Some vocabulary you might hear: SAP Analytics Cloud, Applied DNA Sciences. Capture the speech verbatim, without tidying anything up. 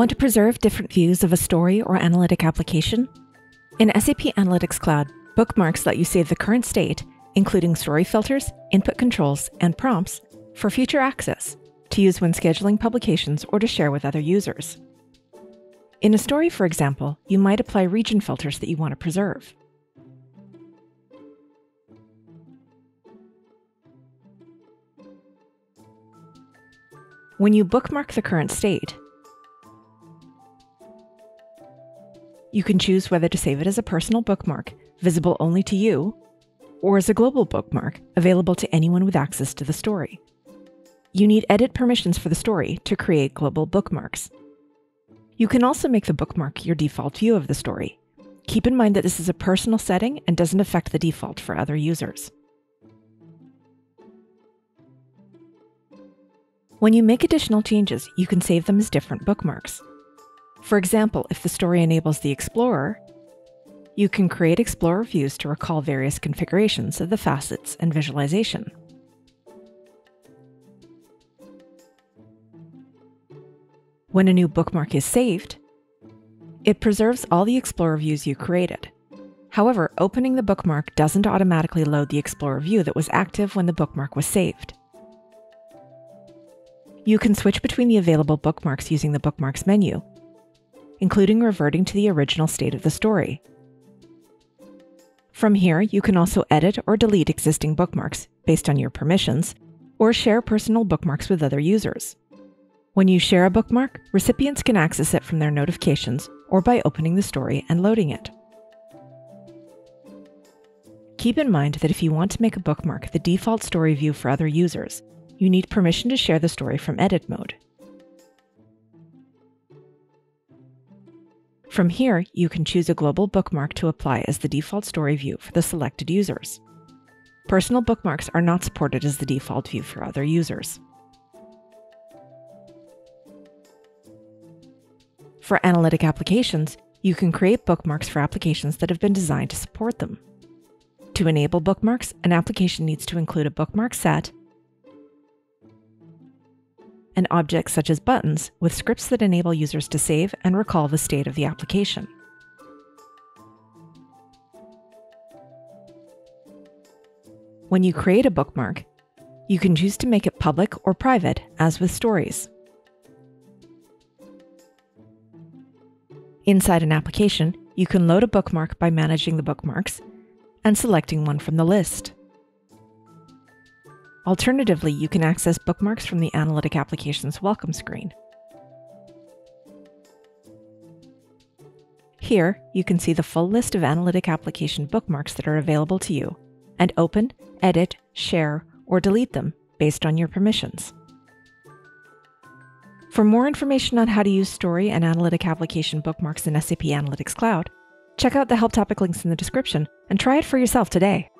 Want to preserve different views of a story or analytic application? In S A P Analytics Cloud, bookmarks let you save the current state, including story filters, input controls, and prompts, for future access, to use when scheduling publications or to share with other users. In a story, for example, you might apply region filters that you want to preserve. When you bookmark the current state, you can choose whether to save it as a personal bookmark, visible only to you, or as a global bookmark, available to anyone with access to the story. You need edit permissions for the story to create global bookmarks. You can also make the bookmark your default view of the story. Keep in mind that this is a personal setting and doesn't affect the default for other users. When you make additional changes, you can save them as different bookmarks. For example, if the story enables the Explorer, you can create Explorer views to recall various configurations of the facets and visualization. When a new bookmark is saved, it preserves all the Explorer views you created. However, opening the bookmark doesn't automatically load the Explorer view that was active when the bookmark was saved. You can switch between the available bookmarks using the Bookmarks menu, including reverting to the original state of the story. From here, you can also edit or delete existing bookmarks based on your permissions, or share personal bookmarks with other users. When you share a bookmark, recipients can access it from their notifications or by opening the story and loading it. Keep in mind that if you want to make a bookmark the default story view for other users, you need permission to share the story from edit mode. From here, you can choose a global bookmark to apply as the default story view for the selected users. Personal bookmarks are not supported as the default view for other users. For analytic applications, you can create bookmarks for applications that have been designed to support them. To enable bookmarks, an application needs to include a bookmark set and objects such as buttons with scripts that enable users to save and recall the state of the application. When you create a bookmark, you can choose to make it public or private, as with stories. Inside an application, you can load a bookmark by managing the bookmarks and selecting one from the list. Alternatively, you can access bookmarks from the Analytic Application's welcome screen. Here, you can see the full list of Analytic Application bookmarks that are available to you, and open, edit, share, or delete them based on your permissions. For more information on how to use story and Analytic Application bookmarks in S A P Analytics Cloud, check out the help topic links in the description and try it for yourself today.